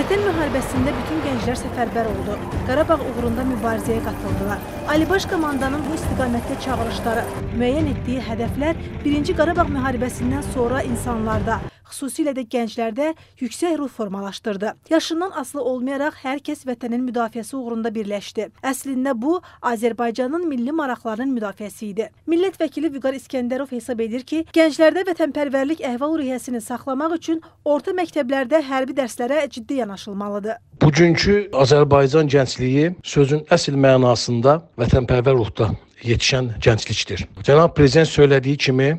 Vətən müharibəsində bütün gənclər səfərbər oldu. Qarabağ uğrunda mübarizəyə qatıldılar. Ali Baş Komandanın bu istiqamətdə çağırışları, müəyyən etdiyi hədəflər 1-ci Qarabağ müharibəsindən sonra insanlarda, xüsusilə də gənclərdə yüksək ruh formalaşdırdı. Yaşından asılı olmayaraq hər kəs vətənin müdafiəsi uğrunda birləşdi. Əslində bu, Azərbaycanın milli maraqlarının müdafiəsi idi. Millət vəkili Vüqar İskəndərov hesab edir ki, gənclərdə vətənpərvərlik əhval-ruhiyyəsini saxlamaq üçün orta məktəblərdə hərbi dərslərə ciddi yanaşılmalıdır. Bugünkü Azərbaycan gəncliyi sözün əsl mənasında vətənpərvər ruhda yetişən gənclikdir. Cənab Prezident söylədiyi kimi,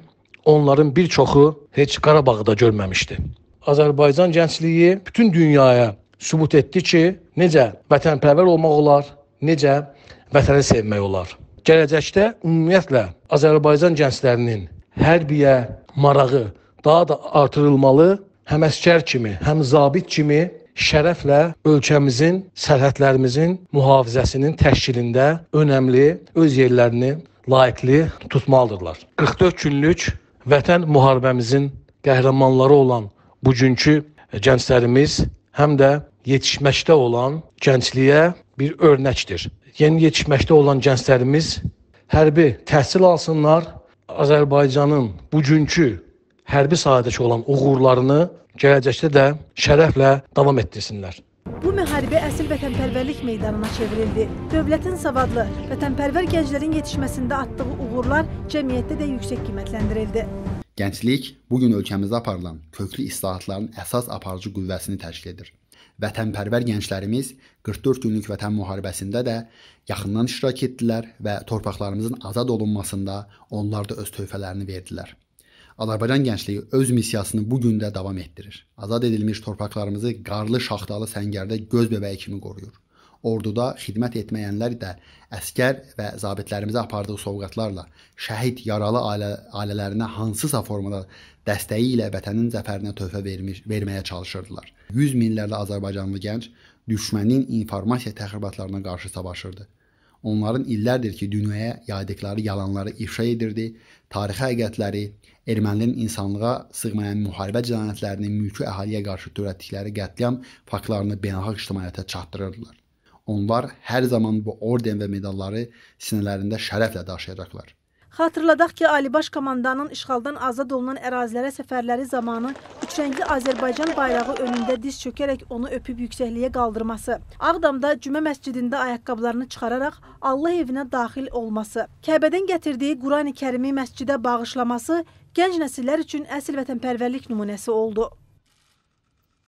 onların bir çoxu heç Qarabağ'ı da görməmişdi. Azərbaycan gəncliyi bütün dünyaya sübut etdi ki, necə vətənpərvər olmaq olar, necə vətəni sevmək olar. Gələcəkdə ümumiyyətlə Azərbaycan gənclərinin hərbiyə marağı daha da artırılmalı, həm əskər kimi, həm zabit kimi şərəflə ölkəmizin, sərhədlərimizin mühafizəsinin təşkilində önəmli öz yerlərini layiqli tutmalıdırlar. 44 günlük Vətən müharibəmizin qəhrəmanları olan bugünkü gənclərimiz həm də yetişməkdə olan gəncliyə bir örnəkdir. Yeni yetişməkdə olan gənclərimiz hərbi təhsil alsınlar, Azərbaycanın bugünkü hərbi sahədəki olan uğurlarını gələcəkdə də şərəflə davam etdirsinlər. Bu müharibə əsl vətənpərvərlik meydanına çevrildi. Dövlətin savadlı, vətənpərvər gənclərin yetişməsində atdığı uğurlar cəmiyyətdə də yüksək qiymətləndirildi. Gənclik bugün ölkəmizdə aparılan köklü islahatların əsas aparıcı qüvvəsini təşkil edir. Vətənpərvər gənclərimiz 44 günlük vətən müharibəsində də yaxından iştirak etdilər və torpaqlarımızın azad olunmasında onlar da öz töhfələrini verdilər. Azərbaycan gəncliyi öz misiyasını bugün də davam etdirir. Azad edilmiş torpaqlarımızı qarlı şaxtalı səngərdə göz bebeği kimi qoruyur. Orduda xidmət etməyənlər də əskər və zabitlərimizə apardığı sovqatlarla şəhid yaralı ailələrinə hansısa formada dəstəyi ilə vətənin zəfərinə töhfə verməyə çalışırdılar. 100 minlərlə Azərbaycanlı gənc düşmənin informasiya təxribatlarına qarşı savaşırdı. Onların illərdir ki, dünyaya yaydıqları yalanları ifşa edirdi, tarixi həqiqətləri, ermənilərin insanlığa sığmayan müharibə cinayətlərini, mülki əhaliyə qarşı törətdikləri qətliam faktlarını beynəlxalq ictimaiyyətə çatdırırdılar. Onlar hər zaman bu orden və medalları sinələrində şərəflə daşıyacaqlar. Xatırladaq ki, Ali Baş Komandanın işğaldan azad olunan ərazilərə səfərləri zamanı üçrəngli Azərbaycan bayrağı önündə diz çökərək onu öpüb yüksəkliyə qaldırması, Ağdamda Cümə Məscidində ayaqqablarını çıxararaq Allah evinə daxil olması, Kəbədən gətirdiyi Qurani Kərimi məscidə bağışlaması gənc nəsillər üçün əsl vətənpərvərlik nümunəsi oldu.